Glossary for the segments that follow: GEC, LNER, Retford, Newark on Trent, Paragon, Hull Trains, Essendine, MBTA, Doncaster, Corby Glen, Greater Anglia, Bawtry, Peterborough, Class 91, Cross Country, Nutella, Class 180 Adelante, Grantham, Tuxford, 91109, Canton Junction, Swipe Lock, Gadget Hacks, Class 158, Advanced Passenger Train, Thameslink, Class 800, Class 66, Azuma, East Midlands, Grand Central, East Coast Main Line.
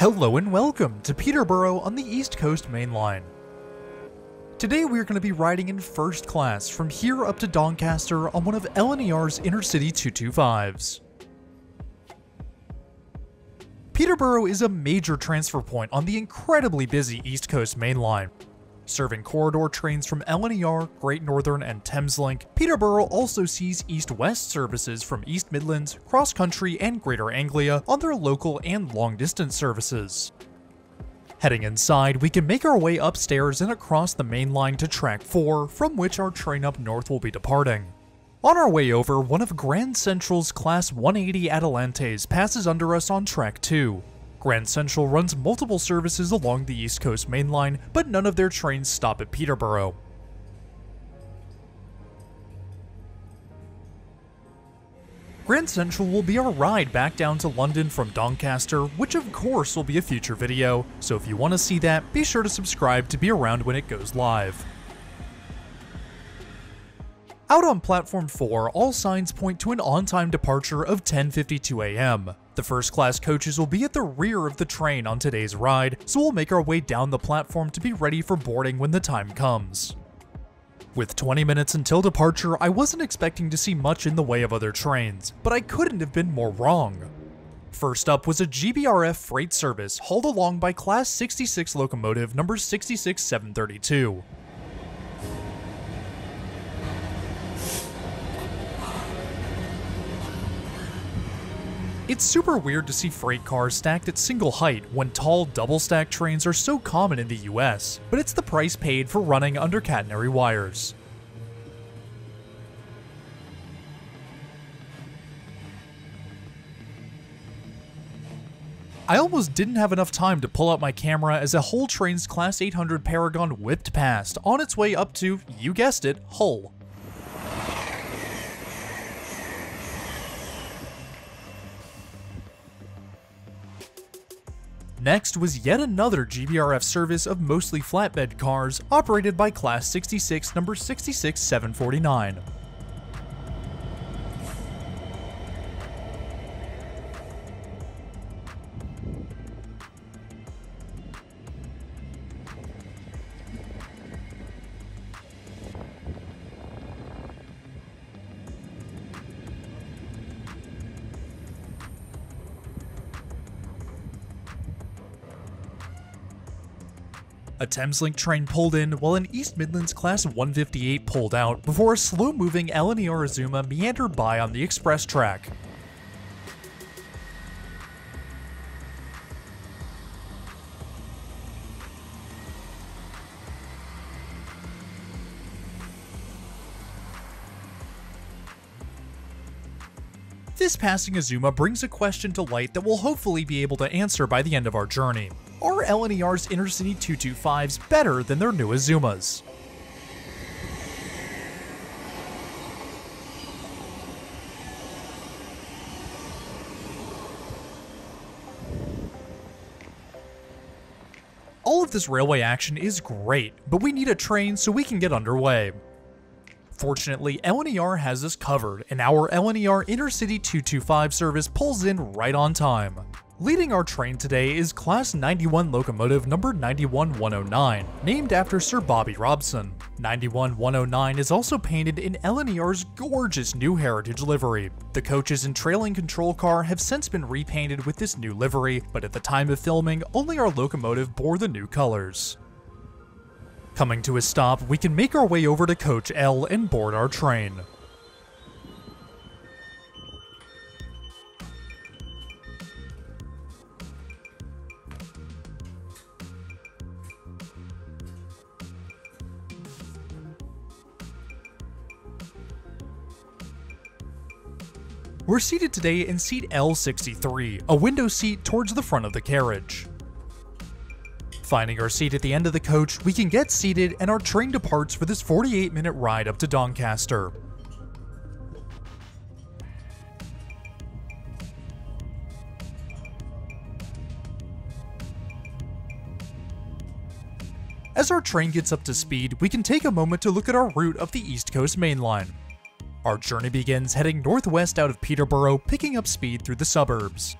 Hello and welcome to Peterborough on the East Coast Main Line. Today we are going to be riding in first class from here up to Doncaster on one of LNER's Intercity 225s. Peterborough is a major transfer point on the incredibly busy East Coast Main Line. Serving corridor trains from LNER, Great Northern, and Thameslink, Peterborough also sees east-west services from East Midlands, Cross Country, and Greater Anglia on their local and long-distance services. Heading inside, we can make our way upstairs and across the main line to Track 4, from which our train up north will be departing. On our way over, one of Grand Central's Class 180 Adelantes passes under us on Track 2. Grand Central runs multiple services along the East Coast Main Line, but none of their trains stop at Peterborough. Grand Central will be our ride back down to London from Doncaster, which of course will be a future video, so if you want to see that, be sure to subscribe to be around when it goes live. Out on Platform 4, all signs point to an on-time departure of 10:52 a.m. The first-class coaches will be at the rear of the train on today's ride, so we'll make our way down the platform to be ready for boarding when the time comes. With 20 minutes until departure, I wasn't expecting to see much in the way of other trains, but I couldn't have been more wrong. First up was a GBRF freight service hauled along by Class 66 locomotive number 66732. It's super weird to see freight cars stacked at single height when tall double-stack trains are so common in the US, but it's the price paid for running under catenary wires. I almost didn't have enough time to pull out my camera as a Hull Trains Class 800 Paragon whipped past on its way up to, you guessed it, Hull. Next was yet another GBRF service of mostly flatbed cars operated by Class 66 number 66749. A Thameslink train pulled in while an East Midlands Class 158 pulled out before a slow-moving LNER Azuma meandered by on the express track. This passing Azuma brings a question to light that we'll hopefully be able to answer by the end of our journey. Are LNER's Intercity 225s better than their new Azumas? All of this railway action is great, but we need a train so we can get underway. Fortunately, LNER has us covered, and our LNER Intercity 225 service pulls in right on time. Leading our train today is Class 91 locomotive number 91109, named after Sir Bobby Robson. 91109 is also painted in LNER's gorgeous new heritage livery. The coaches and trailing control car have since been repainted with this new livery, but at the time of filming, only our locomotive bore the new colors. Coming to a stop, we can make our way over to Coach L and board our train. We're seated today in seat L63, a window seat towards the front of the carriage. Finding our seat at the end of the coach, we can get seated and our train departs for this 48-minute ride up to Doncaster. As our train gets up to speed, we can take a moment to look at our route up the East Coast Main Line. Our journey begins heading northwest out of Peterborough, picking up speed through the suburbs.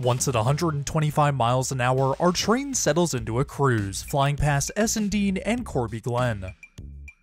Once at 125 miles an hour, our train settles into a cruise, flying past Essendine and Corby Glen.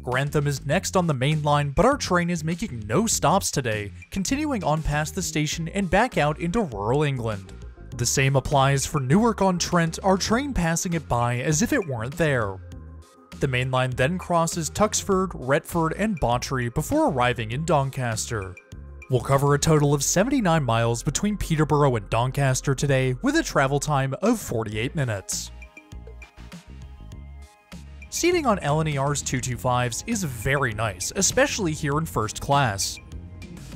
Grantham is next on the main line, but our train is making no stops today, continuing on past the station and back out into rural England. The same applies for Newark on Trent, our train passing it by as if it weren't there. The main line then crosses Tuxford, Retford, and Bawtry before arriving in Doncaster. We'll cover a total of 79 miles between Peterborough and Doncaster today, with a travel time of 48 minutes. Seating on LNER's 225s is very nice, especially here in first class.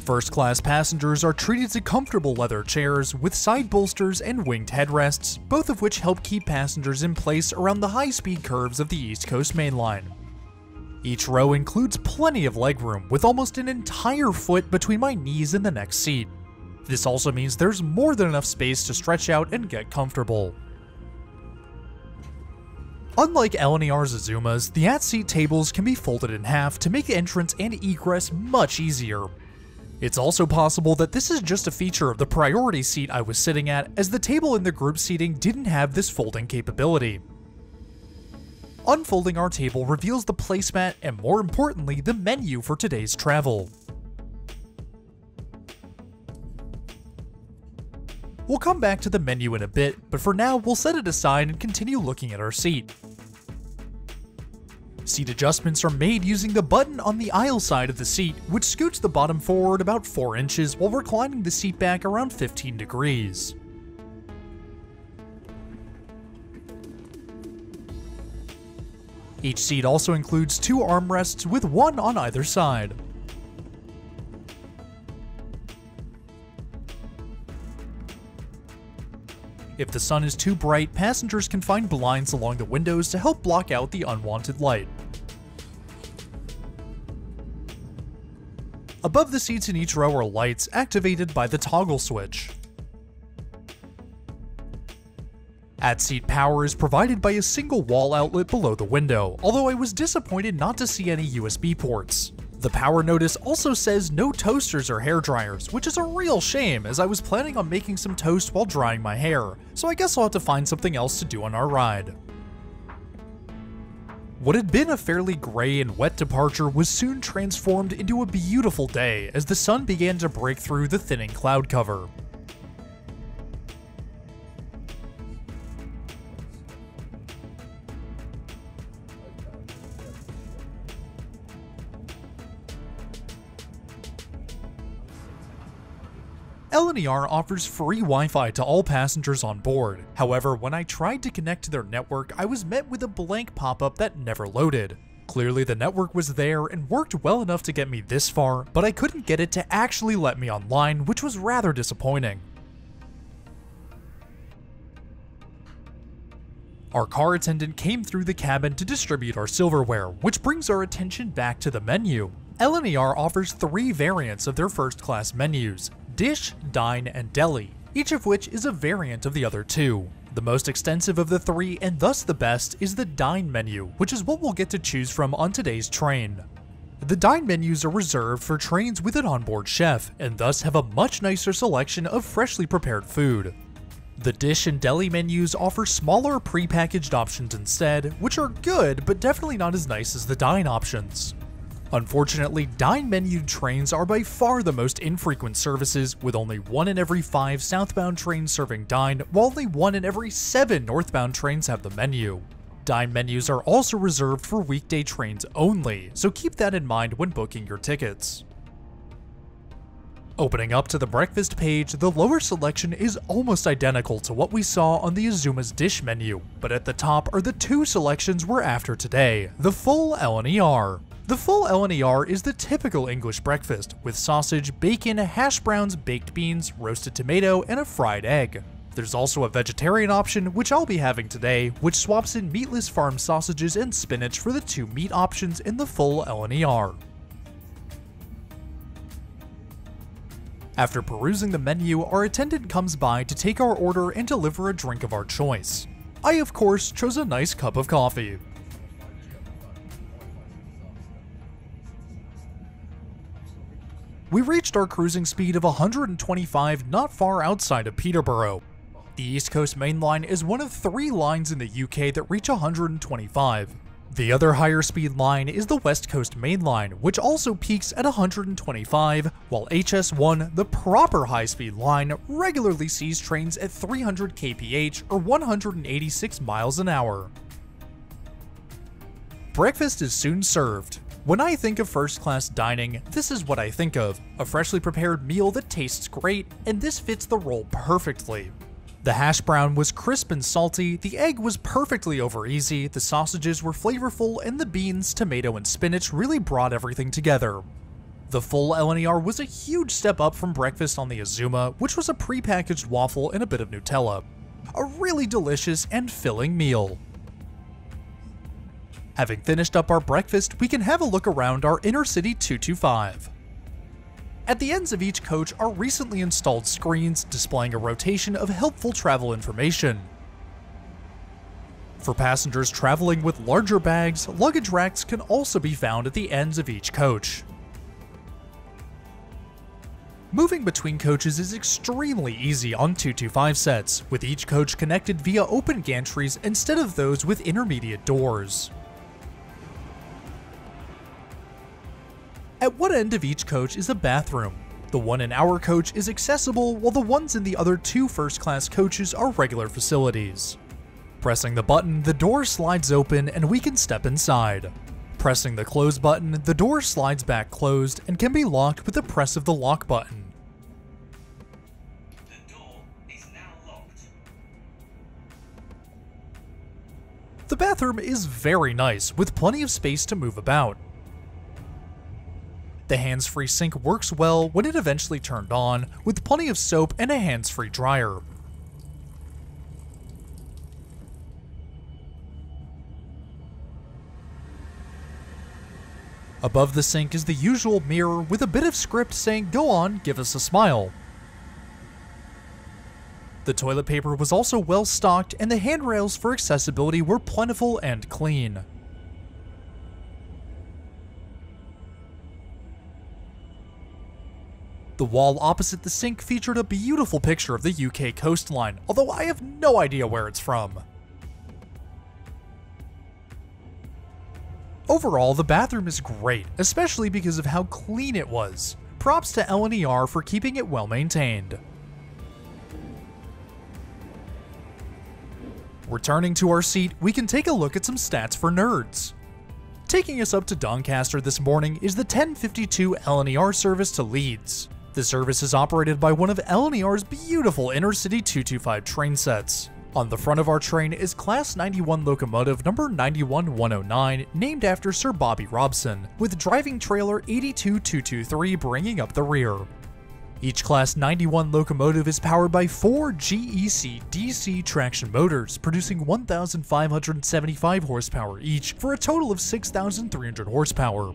First class passengers are treated to comfortable leather chairs with side bolsters and winged headrests, both of which help keep passengers in place around the high-speed curves of the East Coast Main Line. Each row includes plenty of legroom, with almost an entire foot between my knees and the next seat. This also means there's more than enough space to stretch out and get comfortable. Unlike LNER's Azumas, the at-seat tables can be folded in half to make entrance and egress much easier. It's also possible that this is just a feature of the priority seat I was sitting at, as the table in the group seating didn't have this folding capability. Unfolding our table reveals the placemat and, more importantly, the menu for today's travel. We'll come back to the menu in a bit, but for now we'll set it aside and continue looking at our seat. Seat adjustments are made using the button on the aisle side of the seat, which scoots the bottom forward about 4 inches while reclining the seat back around 15 degrees. Each seat also includes 2 armrests with one on either side. If the sun is too bright, passengers can find blinds along the windows to help block out the unwanted light. Above the seats in each row are lights activated by the toggle switch. At-seat power is provided by a single wall outlet below the window, although I was disappointed not to see any USB ports. The power notice also says no toasters or hairdryers, which is a real shame as I was planning on making some toast while drying my hair, so I guess I'll have to find something else to do on our ride. What had been a fairly gray and wet departure was soon transformed into a beautiful day as the sun began to break through the thinning cloud cover. LNER offers free Wi-Fi to all passengers on board. However, when I tried to connect to their network, I was met with a blank pop-up that never loaded. Clearly the network was there and worked well enough to get me this far, but I couldn't get it to actually let me online, which was rather disappointing. Our car attendant came through the cabin to distribute our silverware, which brings our attention back to the menu. LNER offers 3 variants of their first-class menus: Dish, Dine, and Deli, each of which is a variant of the other two. The most extensive of the 3, and thus the best, is the Dine menu, which is what we'll get to choose from on today's train. The Dine menus are reserved for trains with an onboard chef, and thus have a much nicer selection of freshly prepared food. The Dish and Deli menus offer smaller prepackaged options instead, which are good, but definitely not as nice as the Dine options. Unfortunately, dine-menued trains are by far the most infrequent services, with only 1 in every 5 southbound trains serving dine, while only 1 in every 7 northbound trains have the menu. Dine menus are also reserved for weekday trains only, so keep that in mind when booking your tickets. Opening up to the breakfast page, the lower selection is almost identical to what we saw on the Azuma's dish menu, but at the top are the 2 selections we're after today, the full LNER. The full LNER is the typical English breakfast, with sausage, bacon, hash browns, baked beans, roasted tomato, and a fried egg. There's also a vegetarian option, which I'll be having today, which swaps in Meatless Farm sausages and spinach for the 2 meat options in the full LNER. After perusing the menu, our attendant comes by to take our order and deliver a drink of our choice. I, of course, chose a nice cup of coffee. We reached our cruising speed of 125 not far outside of Peterborough. The East Coast Main Line is one of three lines in the UK that reach 125. The other higher speed line is the West Coast Main Line, which also peaks at 125, while HS1, the proper high speed line, regularly sees trains at 300 kph or 186 miles an hour. Breakfast is soon served. When I think of first class dining, this is what I think of, a freshly prepared meal that tastes great, and this fits the role perfectly. The hash brown was crisp and salty, the egg was perfectly over easy, the sausages were flavorful, and the beans, tomato, and spinach really brought everything together. The full LNER was a huge step up from breakfast on the Azuma, which was a prepackaged waffle and a bit of Nutella. A really delicious and filling meal. Having finished up our breakfast, we can have a look around our Intercity 225. At the ends of each coach are recently installed screens displaying a rotation of helpful travel information. For passengers traveling with larger bags, luggage racks can also be found at the ends of each coach. Moving between coaches is extremely easy on 225 sets, with each coach connected via open gantries instead of those with intermediate doors. At one end of each coach is a bathroom. The one in our coach is accessible, while the ones in the other two first-class coaches are regular facilities. Pressing the button, the door slides open and we can step inside. Pressing the close button, the door slides back closed and can be locked with the press of the lock button. The door is now locked. The bathroom is very nice, with plenty of space to move about. The hands-free sink works well when it eventually turned on, with plenty of soap and a hands-free dryer. Above the sink is the usual mirror with a bit of script saying, "Go on, give us a smile." The toilet paper was also well stocked, and the handrails for accessibility were plentiful and clean. The wall opposite the sink featured a beautiful picture of the UK coastline, although I have no idea where it's from. Overall, the bathroom is great, especially because of how clean it was. Props to LNER for keeping it well maintained. Returning to our seat, we can take a look at some stats for nerds. Taking us up to Doncaster this morning is the 10:52 LNER service to Leeds. The service is operated by one of LNER's beautiful Intercity 225 train sets. On the front of our train is Class 91 locomotive number 91109, named after Sir Bobby Robson, with driving trailer 82223 bringing up the rear. Each Class 91 locomotive is powered by 4 GEC DC traction motors, producing 1,575 horsepower each for a total of 6,300 horsepower.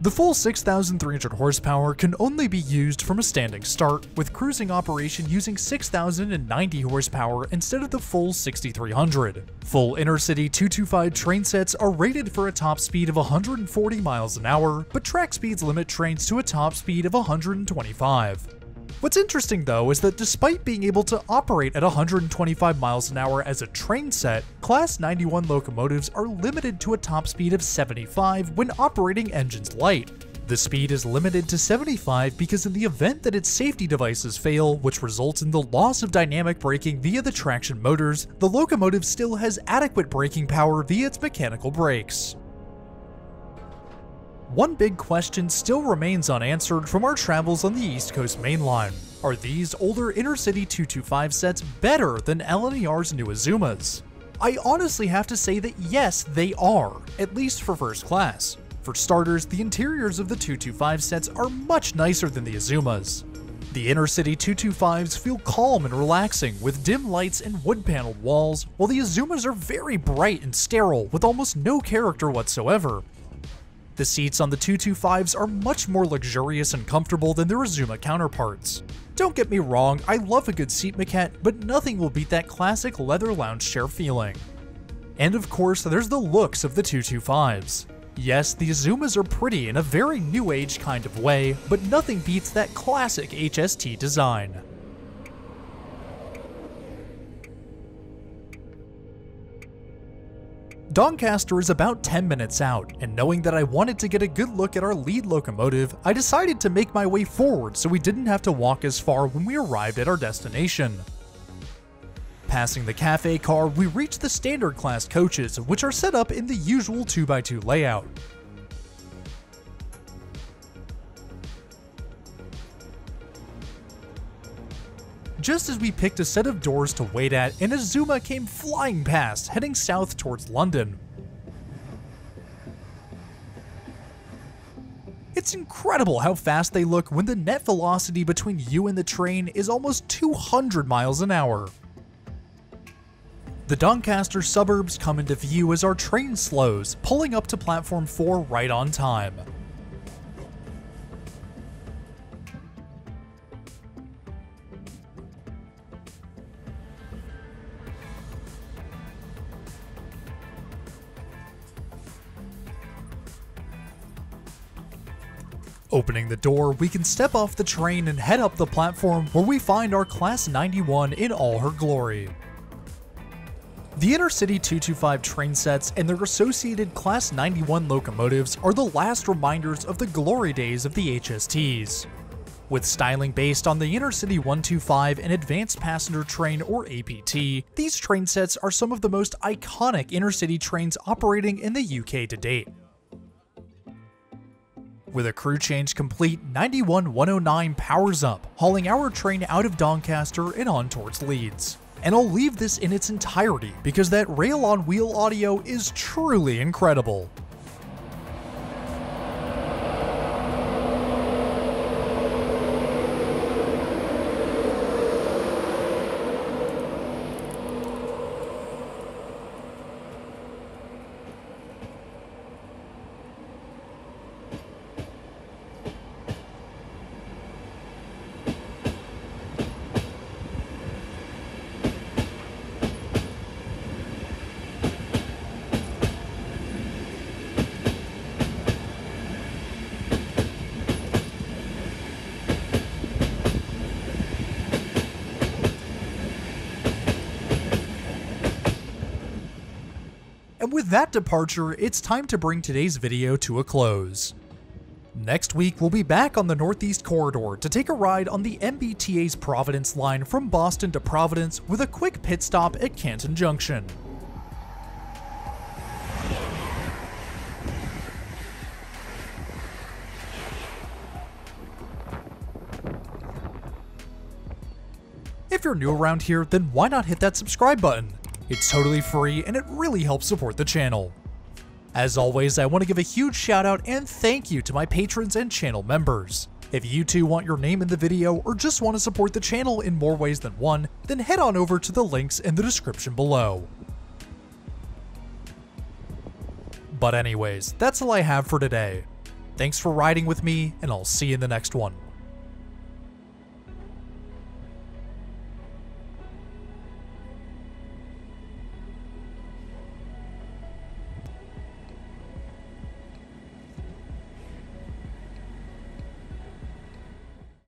The full 6,300 horsepower can only be used from a standing start, with cruising operation using 6,090 horsepower instead of the full 6,300. Full Intercity 225 train sets are rated for a top speed of 140 miles an hour, but track speeds limit trains to a top speed of 125. What's interesting though is that despite being able to operate at 125 miles an hour as a train set, Class 91 locomotives are limited to a top speed of 75 when operating engines light. The speed is limited to 75 because in the event that its safety devices fail, which results in the loss of dynamic braking via the traction motors, the locomotive still has adequate braking power via its mechanical brakes. One big question still remains unanswered from our travels on the East Coast Main Line. Are these older Intercity 225 sets better than LNER's new Azumas? I honestly have to say that yes, they are, at least for first class. For starters, the interiors of the 225 sets are much nicer than the Azumas. The Intercity 225s feel calm and relaxing with dim lights and wood-paneled walls, while the Azumas are very bright and sterile with almost no character whatsoever. The seats on the 225s are much more luxurious and comfortable than their Azuma counterparts. Don't get me wrong, I love a good seat maquette, but nothing will beat that classic leather lounge chair feeling. And of course, there's the looks of the 225s. Yes, the Azumas are pretty in a very new age kind of way, but nothing beats that classic HST design. Doncaster is about 10 minutes out, and knowing that I wanted to get a good look at our lead locomotive, I decided to make my way forward so we didn't have to walk as far when we arrived at our destination. Passing the cafe car, we reached the standard class coaches, which are set up in the usual 2x2 layout. Just as we picked a set of doors to wait at, an Azuma came flying past, heading south towards London. It's incredible how fast they look when the net velocity between you and the train is almost 200 miles an hour. The Doncaster suburbs come into view as our train slows, pulling up to platform 4 right on time. Opening the door, we can step off the train and head up the platform where we find our Class 91 in all her glory. The Intercity 225 train sets and their associated Class 91 locomotives are the last reminders of the glory days of the HSTs. With styling based on the Intercity 125 and Advanced Passenger Train or APT, these train sets are some of the most iconic intercity trains operating in the UK to date. With a crew change complete, 91-109 powers up, hauling our train out of Doncaster and on towards Leeds. And I'll leave this in its entirety because that rail-on-wheel audio is truly incredible. And with that departure, it's time to bring today's video to a close. Next week, we'll be back on the Northeast Corridor to take a ride on the MBTA's Providence line from Boston to Providence with a quick pit stop at Canton Junction. If you're new around here, then why not hit that subscribe button? It's totally free and it really helps support the channel. As always, I want to give a huge shout out and thank you to my patrons and channel members. If you too want your name in the video or just want to support the channel in more ways than one, then head on over to the links in the description below. But anyways, that's all I have for today. Thanks for riding with me, and I'll see you in the next one.